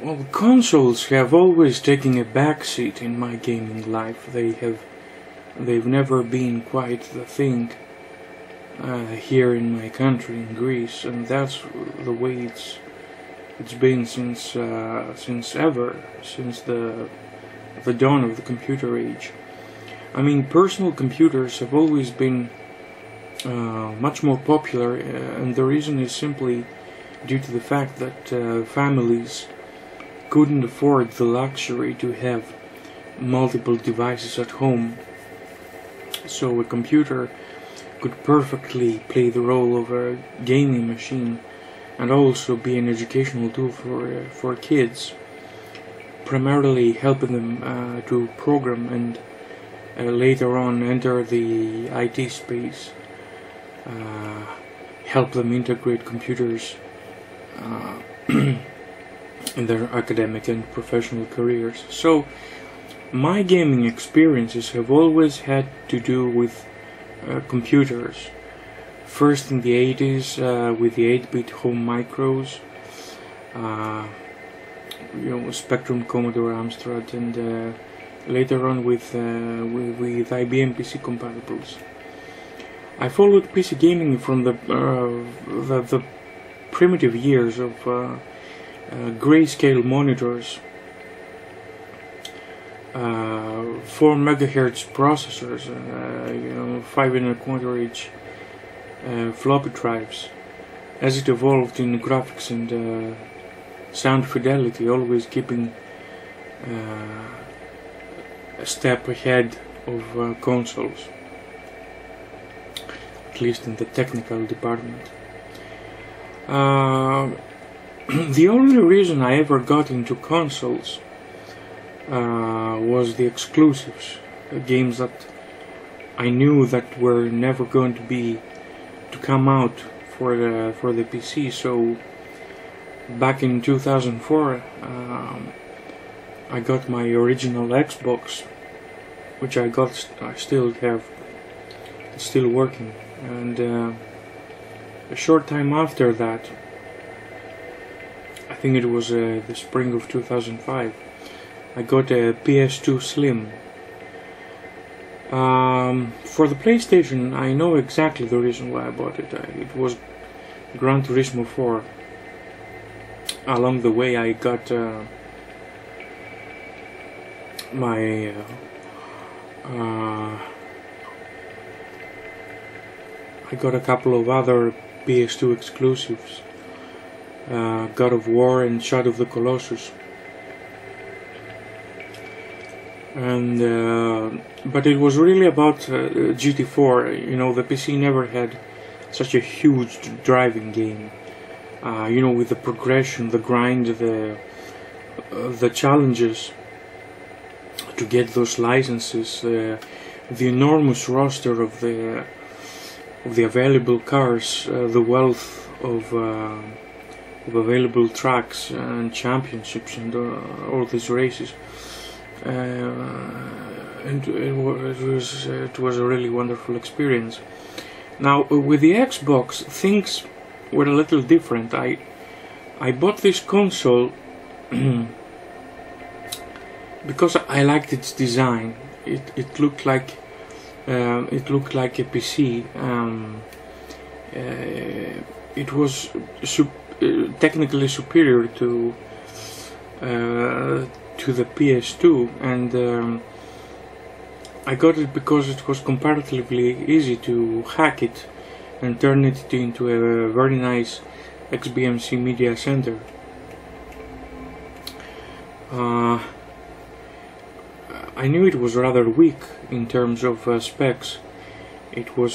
Well, consoles have always taken a backseat in my gaming life. They've never been quite the thing here in my country, in Greece, and that's the way it's been since the dawn of the computer age. I mean, personal computers have always been much more popular, and the reason is simply due to the fact that families couldn't afford the luxury to have multiple devices at home, so a computer could perfectly play the role of a gaming machine and also be an educational tool for kids, primarily helping them to program and later on enter the IT space, help them integrate computers in their academic and professional careers. So my gaming experiences have always had to do with computers. First in the 80s with the 8-bit home micros, Spectrum, Commodore, Amstrad, and later on with IBM PC compatibles. I followed PC gaming from the primitive years of grayscale monitors, 4 megahertz processors, 5 1/4 inch floppy drives, as it evolved in graphics and sound fidelity, always keeping a step ahead of consoles, at least in the technical department. The only reason I ever got into consoles was the exclusives, games that I knew that were never going to come out for the PC. So back in 2004 I got my original Xbox, which I still have, it's still working, and a short time after that, I think it was the spring of 2005, I got a PS2 Slim. For the PlayStation, I know exactly the reason why I bought it. It was Gran Turismo 4. Along the way, I got my I got a couple of other PS2 exclusives, God of War and Shadow of the Colossus. And but it was really about GT4. You know, the PC never had such a huge driving game. You know, with the progression, the grind, the challenges to get those licenses, the enormous roster of the available cars, the wealth of available tracks and championships, and all these races. And it was a really wonderful experience. Now with the Xbox, things were a little different. I bought this console because I liked its design. It looked like a PC. It was technically superior to the PS2, and I got it because it was comparatively easy to hack it and turn it into a very nice XBMC media center. I knew it was rather weak in terms of specs. It was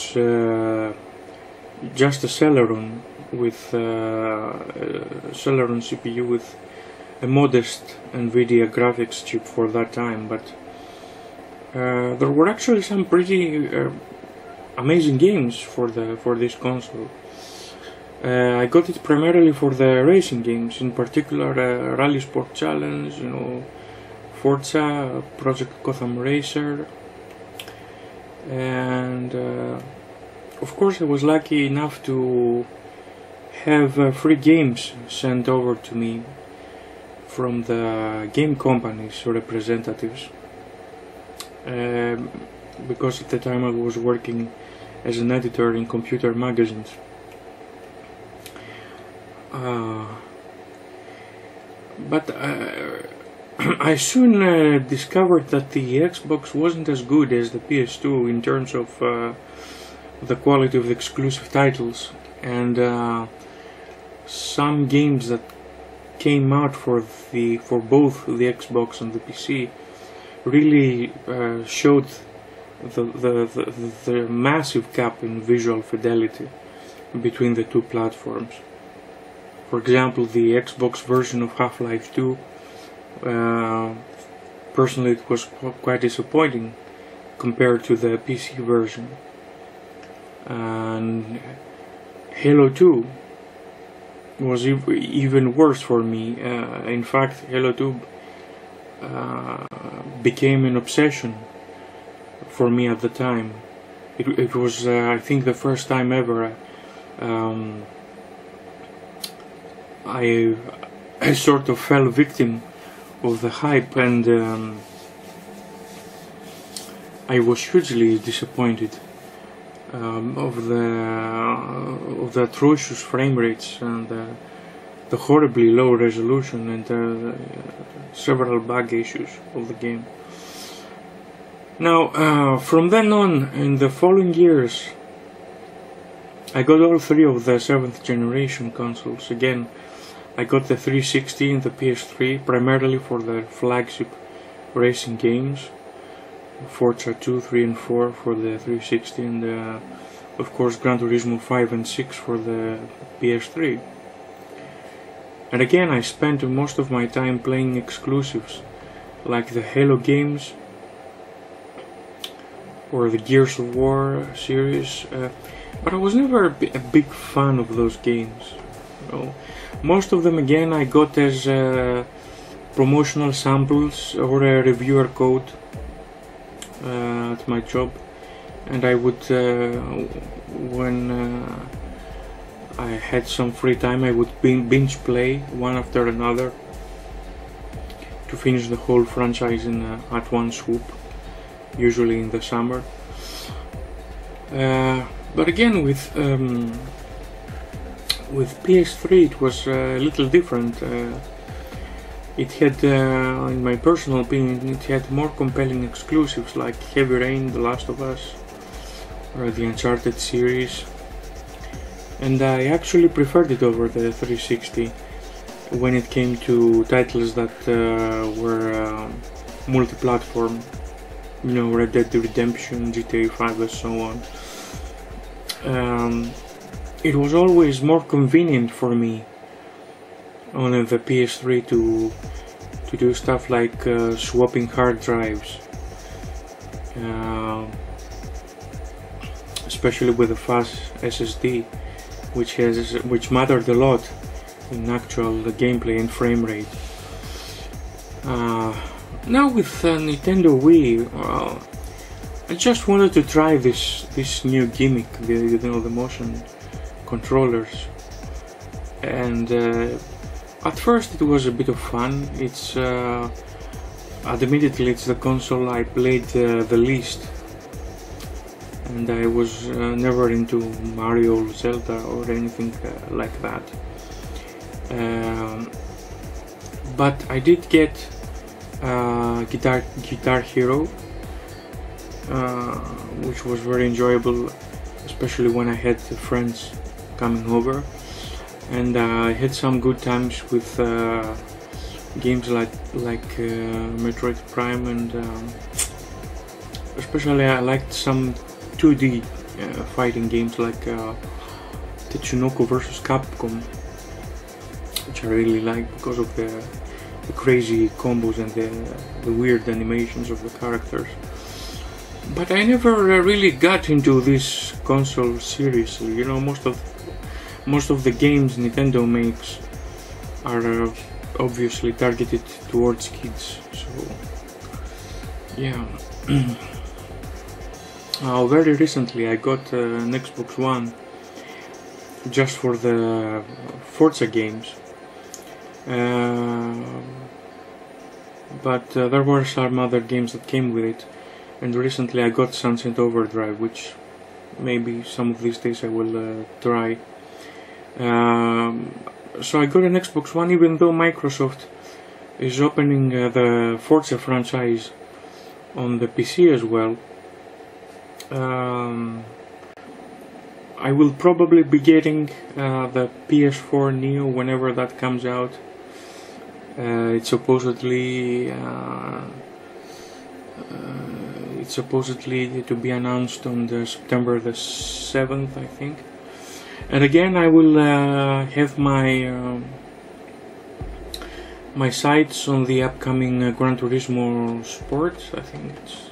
just a Celeron with Celeron CPU with a modest NVIDIA graphics chip for that time, but there were actually some pretty amazing games for this console. I got it primarily for the racing games, in particular Rally Sport Challenge, you know, Forza, Project Gotham Racer, and of course I was lucky enough to have free games sent over to me from the game companies' representatives, because at the time I was working as an editor in computer magazines. But I soon discovered that the Xbox wasn't as good as the PS2 in terms of the quality of the exclusive titles, and some games that came out for both the Xbox and the PC really showed the massive gap in visual fidelity between the two platforms. For example, the Xbox version of Half-Life 2, personally it was quite disappointing compared to the PC version. And Halo 2 was even worse for me. In fact, Halo 2 became an obsession for me at the time. It was, I think, the first time ever I sort of fell victim of the hype, and I was hugely disappointed of the atrocious frame rates and the horribly low resolution and several bug issues of the game. Now, from then on, in the following years, I got all three of the 7th generation consoles. Again, I got the 360 and the PS3, primarily for the flagship racing games, Forza 2, 3 and 4 for the 360, and of course Gran Turismo 5 and 6 for the PS3. And again, I spent most of my time playing exclusives, like the Halo games or the Gears of War series, but I was never a big fan of those games. No. Most of them, again, I got as promotional samples or a reviewer code at my job, and I would, when I had some free time, I would binge play one after another to finish the whole franchise in at one swoop, usually in the summer. But again, with PS3 it was a little different. It had, in my personal opinion, it had more compelling exclusives like Heavy Rain, The Last of Us, or the Uncharted series, and I actually preferred it over the 360 when it came to titles that were multi-platform, you know, Red Dead Redemption, GTA 5 and so on. It was always more convenient for me on the PS3 to do stuff like swapping hard drives, especially with the fast SSD, which mattered a lot in actual gameplay and frame rate. Now with Nintendo Wii, I just wanted to try this new gimmick, the motion controllers, and at first it was a bit of fun. It's admittedly it's the console I played the least, and I was never into Mario or Zelda or anything like that. But I did get Guitar Hero, which was very enjoyable, especially when I had friends coming over, and I had some good times with games like Metroid Prime, and especially I liked some 2D fighting games like Tetsunoko vs Capcom, which I really liked because of the crazy combos and the weird animations of the characters. But I never really got into this console seriously. You know, most of the games Nintendo makes are obviously targeted towards kids. So yeah. Very recently I got an Xbox One just for the Forza games. but there were some other games that came with it, and recently I got Sunset Overdrive, which maybe some of these days I will try. So I got an Xbox One, even though Microsoft is opening the Forza franchise on the PC as well. I will probably be getting the PS4 Neo whenever that comes out. It's supposedly to be announced on the September the 7th, I think. And again, I will have my my sights on the upcoming Gran Turismo Sports. I think it's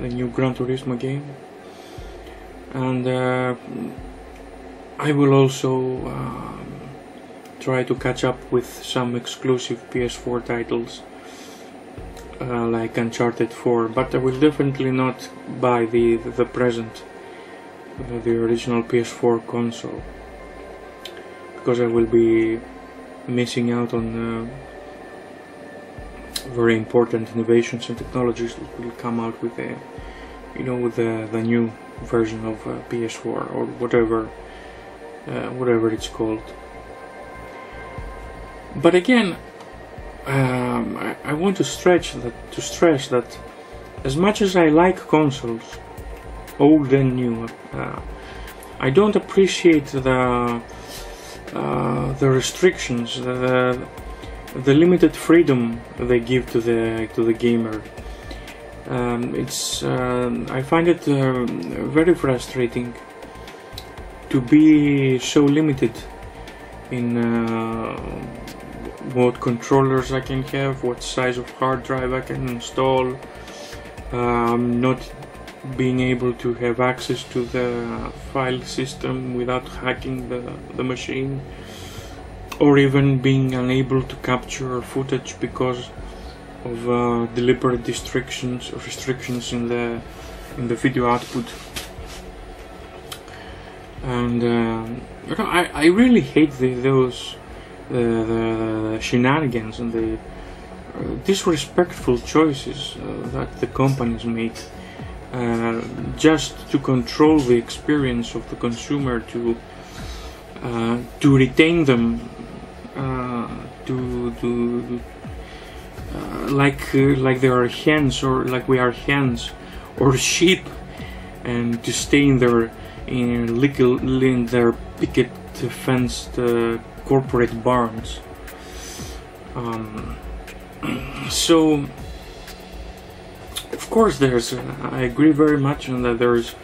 the new Gran Turismo game, and I will also try to catch up with some exclusive PS4 titles like Uncharted 4, but I will definitely not buy the present, the original PS4 console, because I will be missing out on very important innovations and technologies that will come out with the, you know, with the new version of PS4 or whatever it's called. But again, I want to stress that as much as I like consoles, old and new, I don't appreciate the restrictions, the limited freedom they give to the gamer. I find it very frustrating to be so limited in what controllers I can have, what size of hard drive I can install, not being able to have access to the file system without hacking the machine, or even being unable to capture footage because of deliberate restrictions in the video output. And you know, I really hate those shenanigans and the disrespectful choices that the companies make just to control the experience of the consumer, to retain them, like they are hens, or like we are hens or sheep, and to stay in their picket fenced corporate barns. So of course, there's. I agree very much on that. There's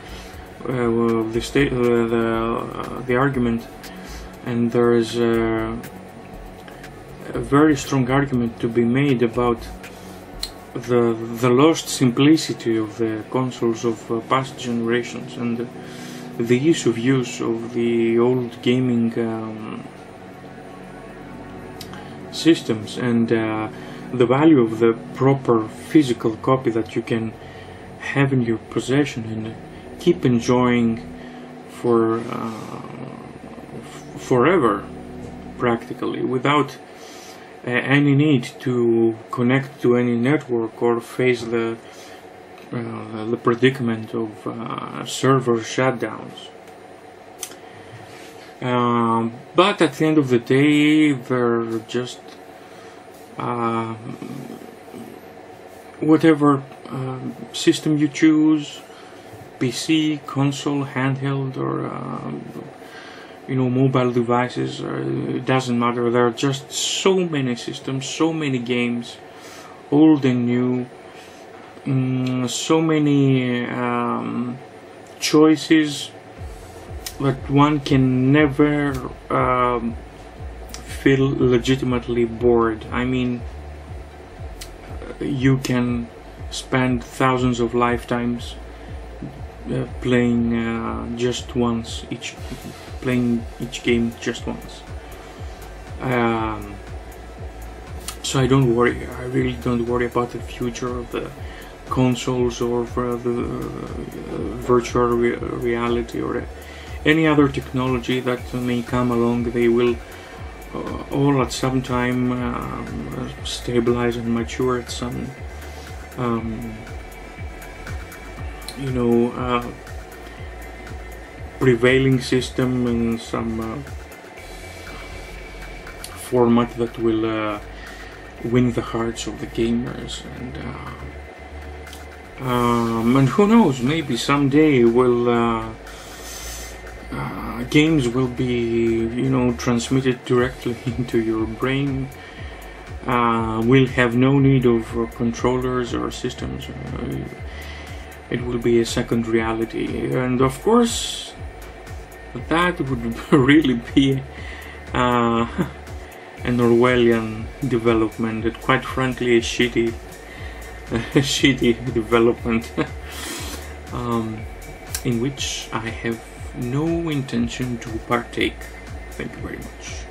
the argument, and there is a very strong argument to be made about the lost simplicity of the consoles of past generations, and the ease of use of the old gaming systems, and the value of the proper physical copy that you can have in your possession and keep enjoying for forever, practically, without any need to connect to any network or face the predicament of server shutdowns. But at the end of the day, they're just whatever system you choose, PC, console, handheld, or you know, mobile devices, it doesn't matter. There are just so many systems, so many games, old and new, so many choices that one can never feel legitimately bored. I mean, you can spend thousands of lifetimes playing each game just once. So I don't worry. I really don't worry about the future of the consoles or for the virtual reality or any other technology that may come along. They will all at some time stabilize and mature at some prevailing system and some format that will win the hearts of the gamers, and who knows, maybe someday we'll games will be, transmitted directly into your brain. We'll have no need of controllers or systems. It will be a second reality, and of course, that would really be an Orwellian development. And quite frankly, a shitty development, in which I have no intention to partake. Thank you very much.